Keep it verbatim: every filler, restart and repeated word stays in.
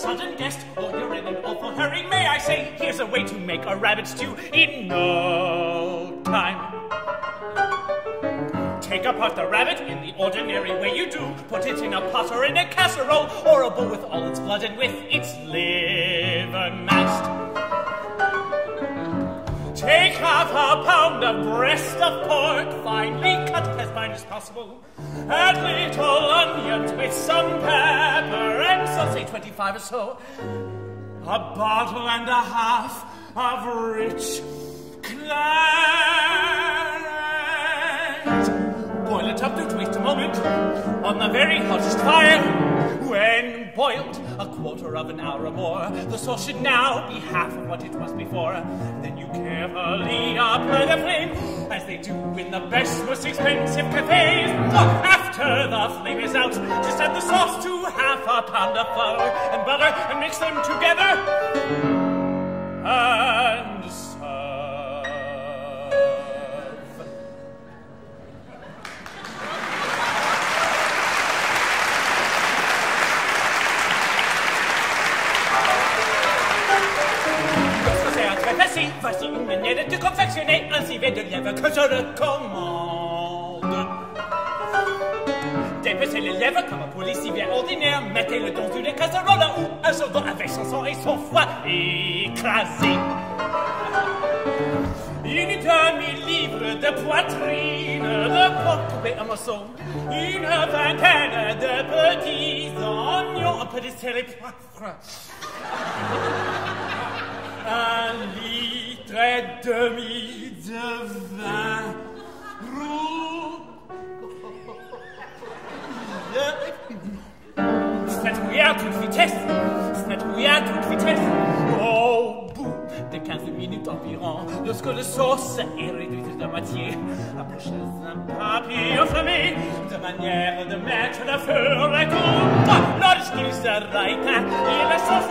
sudden guest, or you're in an awful hurry, may I say, here's a way to make a rabbit stew in no time. Take apart the rabbit in the ordinary way you do. Put it in a pot or in a casserole, or a bowl with all its blood and with its liver mashed. Take half a pound of breast of pork, finely cut as fine as possible. Add little onions with some pepper and salt, say twenty-five or so. A bottle and a half of rich claret. Boil it up, don't waste a moment, on the very hottest fire. When boiled a quarter of an hour or more, the sauce should now be half of what it was before. Then you carefully apply the flame, as they do in the best, most expensive cafes. After the flame is out, just add the sauce to half a pound of flour and butter, and mix them together, and une manière de te confectionner un civet de lièvre que je recommande. Dépecez les lièvres comme pour les civets ordinaires, mettez-le dans une casserole ou un chaudron avec son sang et son foie écrasé. Une demi-livre de poitrine, de porc coupé en morceaux, une vingtaine de petits oignons, un peu de sel et poivre. Un litre et demi de vin roux. Snatouillez à toute vitesse, snatouillez à toute vitesse. Au bout de quinze minutes environ, lorsque la sauce est réduite de moitié, approchez un papier enflammé, de manière de mettre le feu au raconte. Lorsqu'il sera éteint, et la sauce